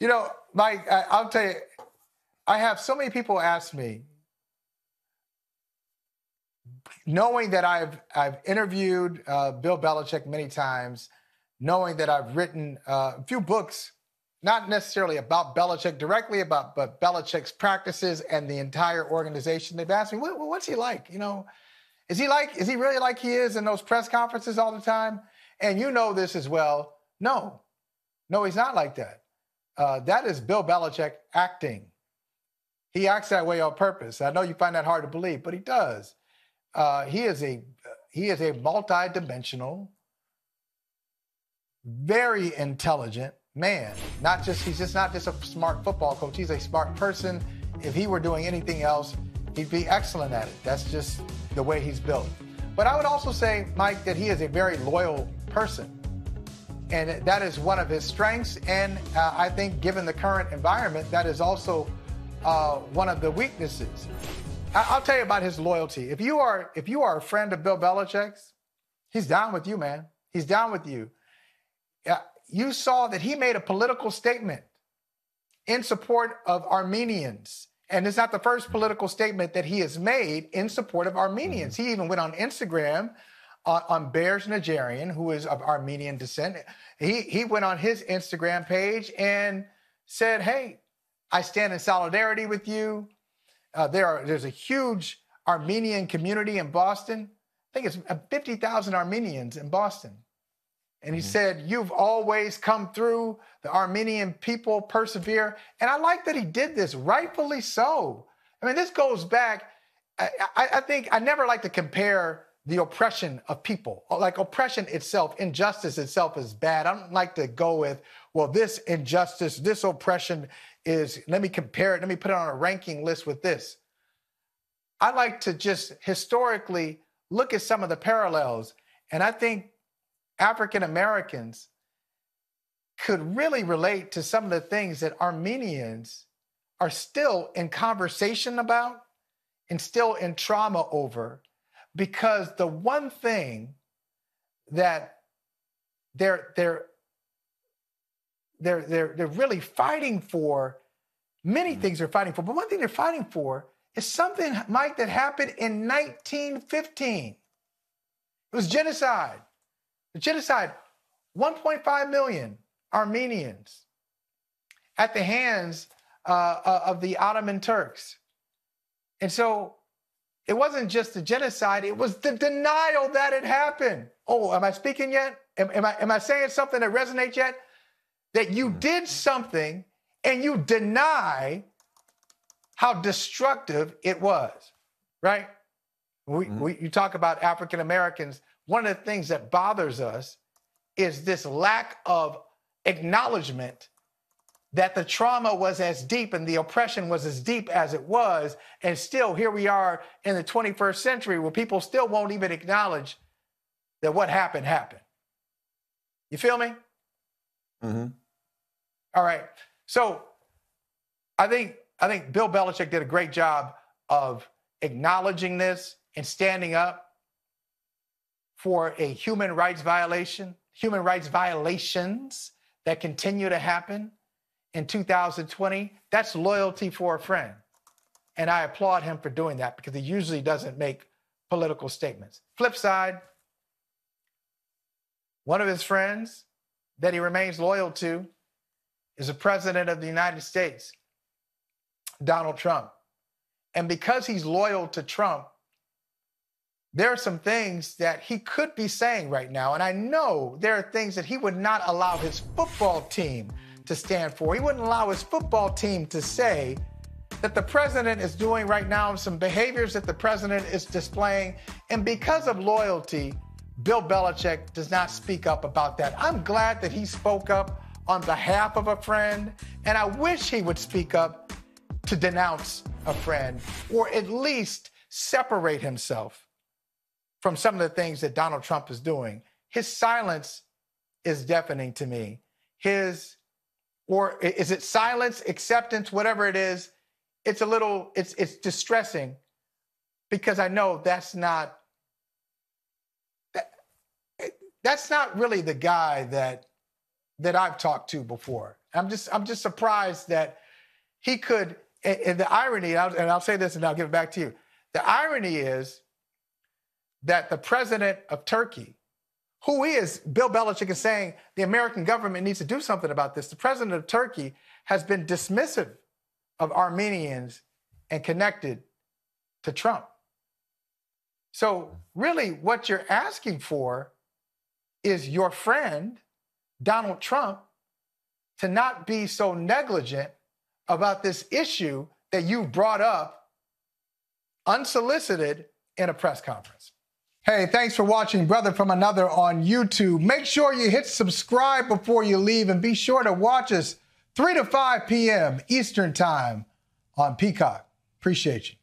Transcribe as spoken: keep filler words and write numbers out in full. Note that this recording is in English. You know, Mike, I, I'll tell you, I have so many people ask me, knowing that I've I've interviewed uh, Bill Belichick many times, knowing that I've written uh, a few books, not necessarily about Belichick directly, about but Belichick's practices and the entire organization. They've asked me, what, what's he like? You know, is he like? Is he really like he is in those press conferences all the time? And you know this as well. No, no, he's not like that. Uh, that is Bill Belichick acting. He acts that way on purpose. I know you find that hard to believe, but he does. Uh, he is a he is a multi-dimensional, very intelligent man. Not just he's just not just a smart football coach. He's a smart person. If he were doing anything else, he'd be excellent at it. That's just the way he's built. But I would also say, Mike, that he is a very loyal person. And that is one of his strengths. And uh, I think given the current environment, that is also uh, one of the weaknesses. I- I'll tell you about his loyalty. If you are if you are a friend of Bill Belichick's, he's down with you, man. He's down with you. Uh, you saw that he made a political statement in support of Armenians. And it's not the first political statement that he has made in support of Armenians. Mm-hmm. He even went on Instagram Uh, on Berj Najarian, who is of Armenian descent. He he went on his Instagram page and said, hey, I stand in solidarity with you. Uh, there are There's a huge Armenian community in Boston. I think it's fifty thousand Armenians in Boston. And he mm-hmm. said, you've always come through. The Armenian people persevere. And I like that he did this, rightfully so. I mean, this goes back. I, I, I think I never like to compare the oppression of people, like oppression itself, injustice itself is bad. I don't like to go with, well, this injustice, this oppression is, let me compare it, let me put it on a ranking list with this. I like to just historically look at some of the parallels. And I think African Americans could really relate to some of the things that Armenians are still in conversation about and still in trauma over. Because the one thing that they're they're they're they're they're really fighting for, many mm-hmm. things they're fighting for, but one thing they're fighting for is something, Mike, that happened in nineteen fifteen. It was genocide. The genocide, one point five million Armenians at the hands uh, of the Ottoman Turks, and so. It wasn't just the genocide, it was the denial that it happened. Oh, am I speaking yet? Am, am, I, am I saying something that resonates yet? That you did something and you deny how destructive it was, right? We, mm-hmm. we, you talk about African Americans, one of the things that bothers us is this lack of acknowledgement that the trauma was as deep and the oppression was as deep as it was. And still here we are in the twenty-first century where people still won't even acknowledge that what happened happened. You feel me? Mm-hmm. All right. So I think, I think Bill Belichick did a great job of acknowledging this and standing up for a human rights violation, human rights violations that continue to happen. In two thousand twenty, that's loyalty for a friend. And I applaud him for doing that because he usually doesn't make political statements. Flip side, one of his friends that he remains loyal to is the president of the United States, Donald Trump. And because he's loyal to Trump, there are some things that he could be saying right now. And I know there are things that he would not allow his football team to stand for. He wouldn't allow his football team to say that the president is doing right now, some behaviors that the president is displaying. And because of loyalty, Bill Belichick does not speak up about that. I'm glad that he spoke up on behalf of a friend, and I wish he would speak up to denounce a friend or at least separate himself from some of the things that Donald Trump is doing. His silence is deafening to me. His Or is it silence, acceptance, whatever it is, it's a little, it's it's distressing because I know that's not, that, that's not really the guy that that I've talked to before. I'm just I'm just surprised that he could. And, and the irony, and I'll, and I'll say this, and I'll give it back to you. The irony is that the president of Turkey, who is, Bill Belichick is saying the American government needs to do something about this. The president of Turkey has been dismissive of Armenians and connected to Trump. So really what you're asking for is your friend, Donald Trump, to not be so negligent about this issue that you brought up unsolicited in a press conference. Hey, thanks for watching Brother From Another on YouTube. Make sure you hit subscribe before you leave, and be sure to watch us three to five p m Eastern Time on Peacock. Appreciate you.